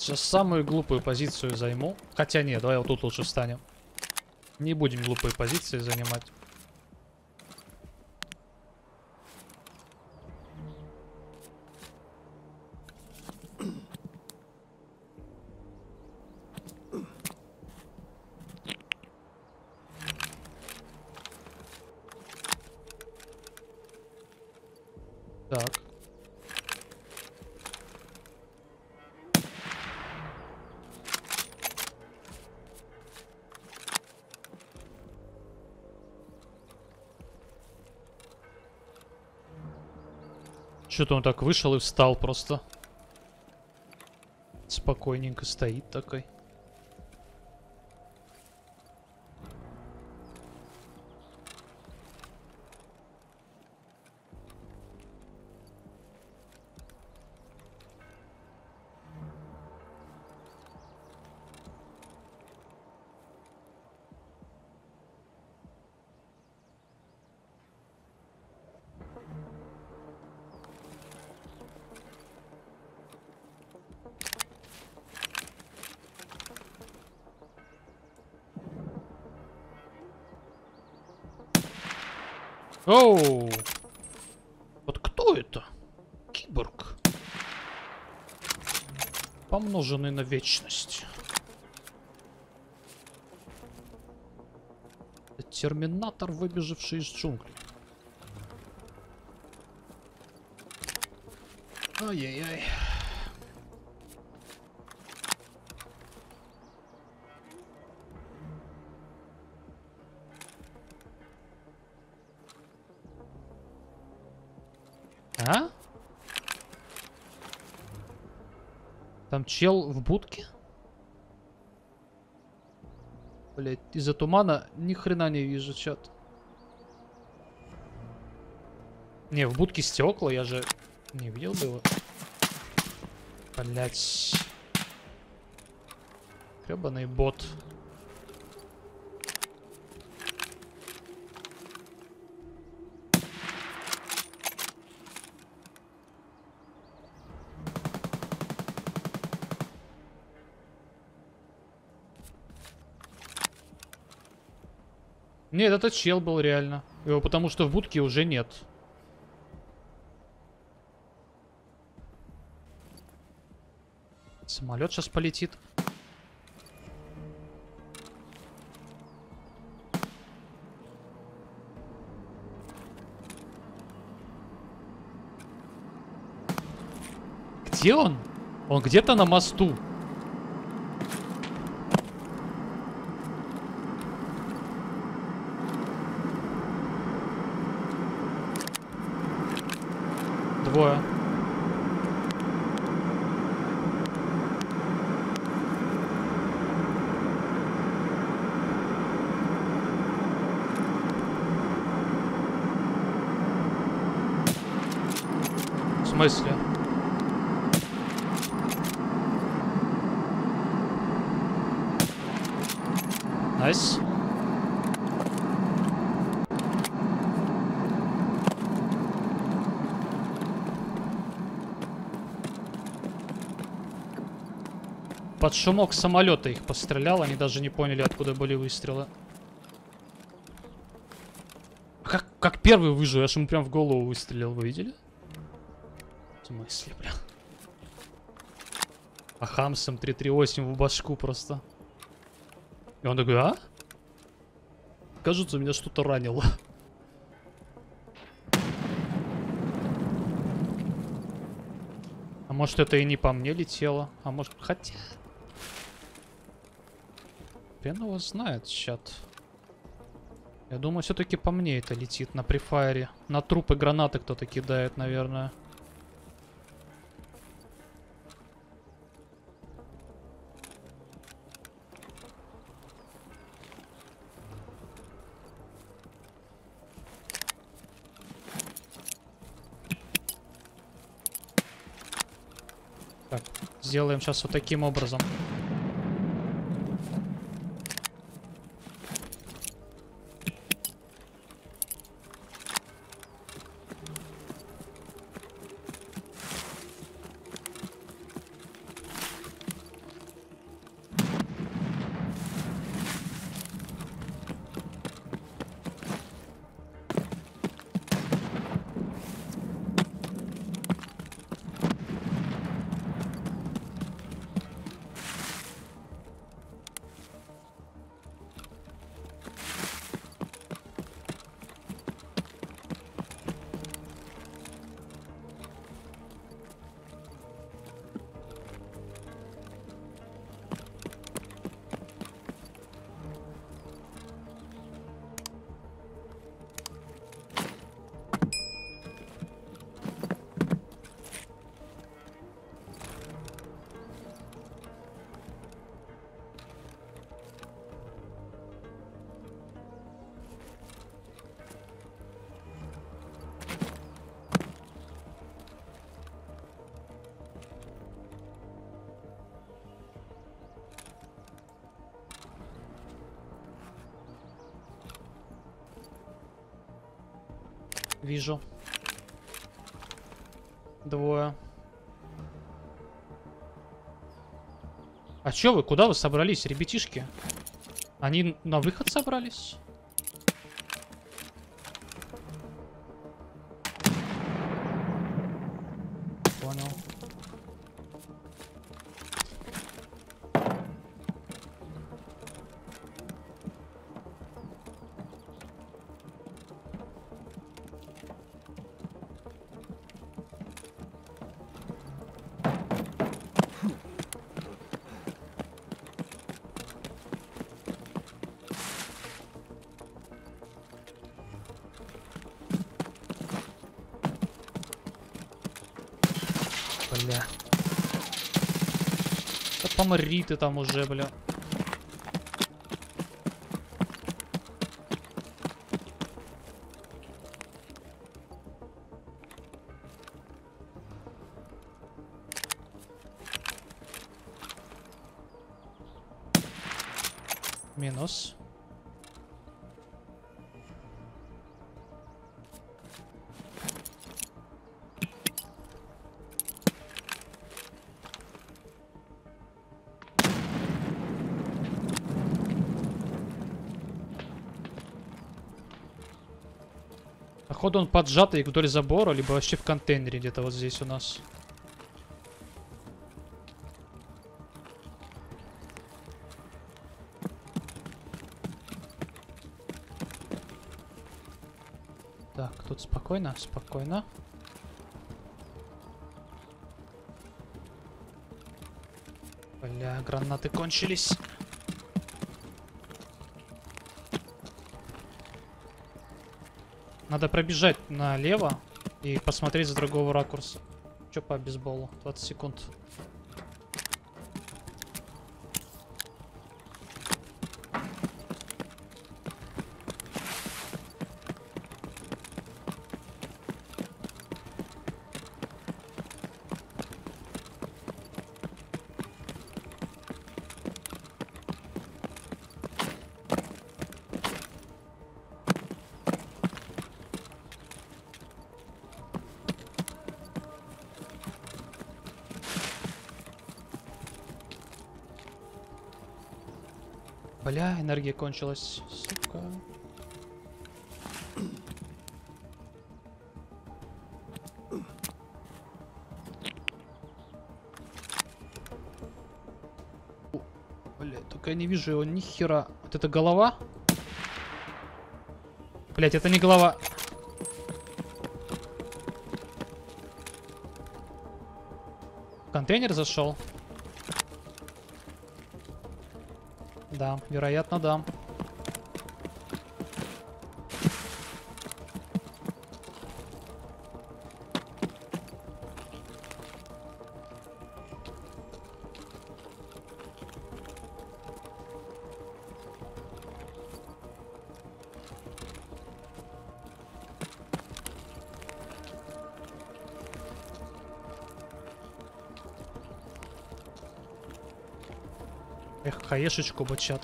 Сейчас самую глупую позицию займу. Хотя нет, давай вот тут лучше встанем. Не будем глупые позиции занимать. Так. Что-то он так вышел и встал просто. Спокойненько стоит такой. Оу! Вот кто это? Киборг. Помноженный на вечность. Это терминатор, выбежавший из джунглей. Ай-яй-яй. А? Там чел в будке? Блять, из-за тумана ни хрена не вижу, чат. Не, в будке стекла, я же не видел его. Блять. Гребаный бот. Нет, это чел был реально. Его потому что в будке уже нет. Самолет сейчас полетит. Где он? Он где-то на мосту. Двое. В смысле? Найс. Под шумок самолета их пострелял, они даже не поняли, откуда были выстрелы. Как первый выжил, я ж ему прям в голову выстрелил, вы видели? В смысле, бля? АХМСом 338 в башку просто. И он такой, а? Кажется, меня что-то ранило. А может, это и не по мне летело, а может, хотя... Хрен его знает, чат. Я думаю, все-таки по мне это летит на префайре. На трупы гранаты кто-то кидает, наверное. Так, сделаем сейчас вот таким образом. Вижу. Двое. А чё вы? Куда вы собрались, ребятишки? Они на выход собрались? Понял. Бля. Да помри ты там уже, бля. Минус. Походу он поджатый вдоль забора, либо вообще в контейнере где-то вот здесь у нас. Так, тут спокойно, спокойно. Бля, гранаты кончились. Надо пробежать налево и посмотреть с другого ракурса. Чё по бейсболу? 20 секунд. Бля, энергия кончилась, сука. Бля, только я не вижу его ни хера. Вот это голова? Блять, это не голова. В контейнер зашел. Да, вероятно, да. Эх, хаешечку бочат.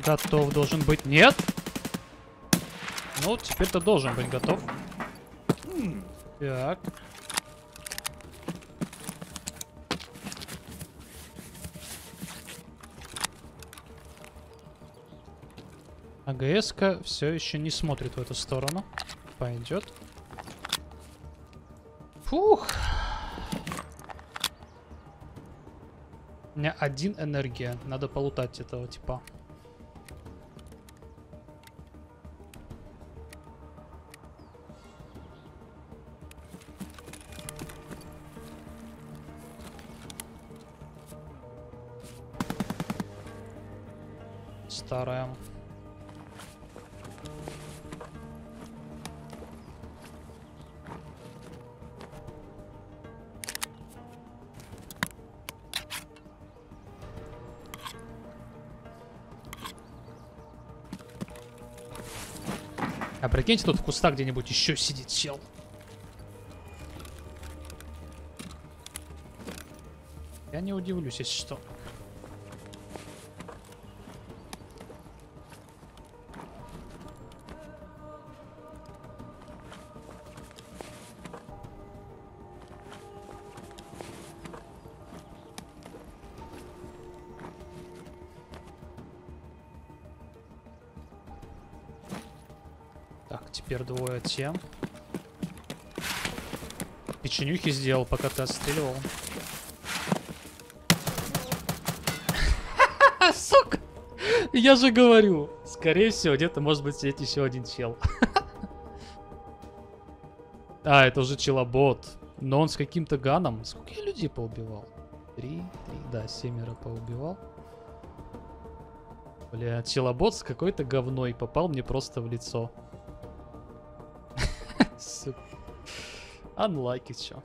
Готов должен быть. Нет? Ну, теперь-то должен быть готов. Так. АГС-ка все еще не смотрит в эту сторону. Пойдет. Фух. У меня один энергия. Надо полутать этого типа. Старая. А прикиньте, тут в кустах где-нибудь еще сидит сел. Я не удивлюсь, если что. Так, теперь двое тем. Печенюхи сделал, пока ты отстреливал. Сука! Я же говорю, скорее всего, где-то может быть сидеть еще один чел. А, это уже челобот. Но он с каким-то ганом. Сколько я людей поубивал? Три. Да, 7 поубивал. Бля, челобот с какой-то говной попал мне просто в лицо. Сука. Unlucky, чё.